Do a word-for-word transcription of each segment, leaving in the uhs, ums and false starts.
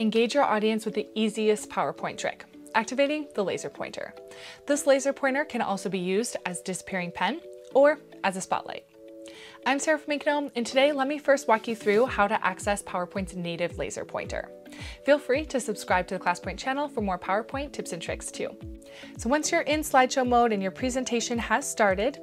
Engage your audience with the easiest PowerPoint trick, activating the laser pointer. This laser pointer can also be used as disappearing pen or as a spotlight. I'm Sarah from Econome, and today let me first walk you through how to access PowerPoint's native laser pointer. Feel free to subscribe to the ClassPoint channel for more PowerPoint tips and tricks too. So once you're in slideshow mode and your presentation has started,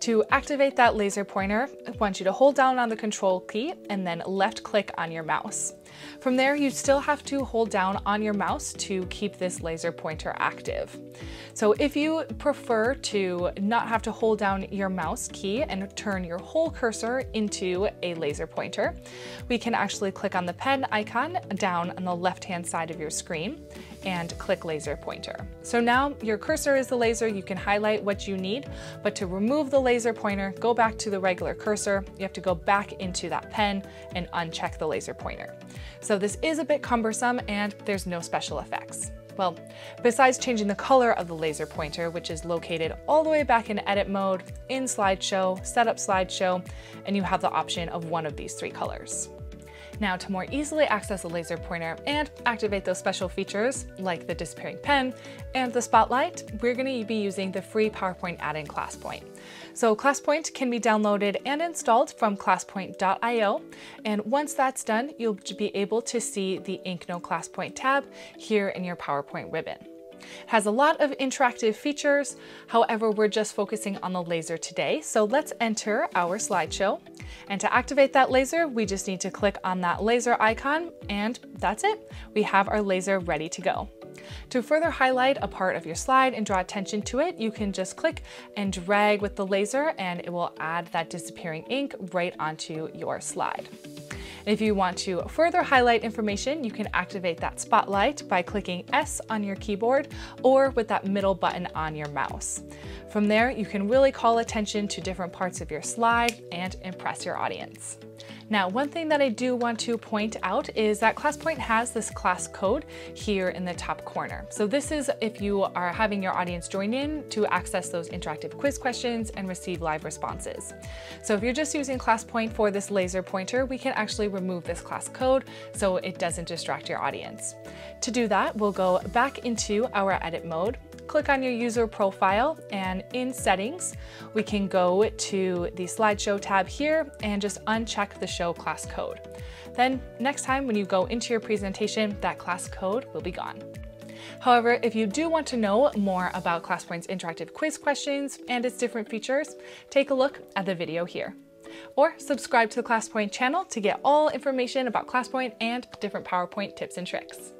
to activate that laser pointer, I want you to hold down on the control key and then left click on your mouse. From there, you still have to hold down on your mouse to keep this laser pointer active. So if you prefer to not have to hold down your mouse key and turn your whole cursor into a laser pointer, we can actually click on the pen icon down on the left-hand side of your screen and click laser pointer. So now your cursor is the laser, you can highlight what you need, but to remove the laser pointer, go back to the regular cursor, you have to go back into that pen and uncheck the laser pointer. So this is a bit cumbersome and there's no special effects. Well, besides changing the color of the laser pointer, which is located all the way back in edit mode, in slideshow, setup slideshow, and you have the option of one of these three colors. Now, to more easily access a laser pointer and activate those special features like the disappearing pen and the spotlight, we're going to be using the free PowerPoint add-in ClassPoint. So ClassPoint can be downloaded and installed from classpoint dot i o, and once that's done, you'll be able to see the Econome ClassPoint tab here in your PowerPoint ribbon. It has a lot of interactive features, however, we're just focusing on the laser today, so let's enter our slideshow. And to activate that laser, we just need to click on that laser icon, and that's it. We have our laser ready to go. To further highlight a part of your slide and draw attention to it, you can just click and drag with the laser, and it will add that disappearing ink right onto your slide. If you want to further highlight information, you can activate that spotlight by clicking S on your keyboard or with that middle button on your mouse. From there, you can really call attention to different parts of your slide and impress your audience. Now, one thing that I do want to point out is that ClassPoint has this class code here in the top corner. So this is if you are having your audience join in to access those interactive quiz questions and receive live responses. So if you're just using ClassPoint for this laser pointer, we can actually remove this class code so it doesn't distract your audience. To do that, we'll go back into our edit mode, click on your user profile, and in settings, we can go to the slideshow tab here and just uncheck the show class code. Then next time when you go into your presentation, that class code will be gone. However, if you do want to know more about ClassPoint's interactive quiz questions and its different features, take a look at the video here. Or subscribe to the ClassPoint channel to get all information about ClassPoint and different PowerPoint tips and tricks.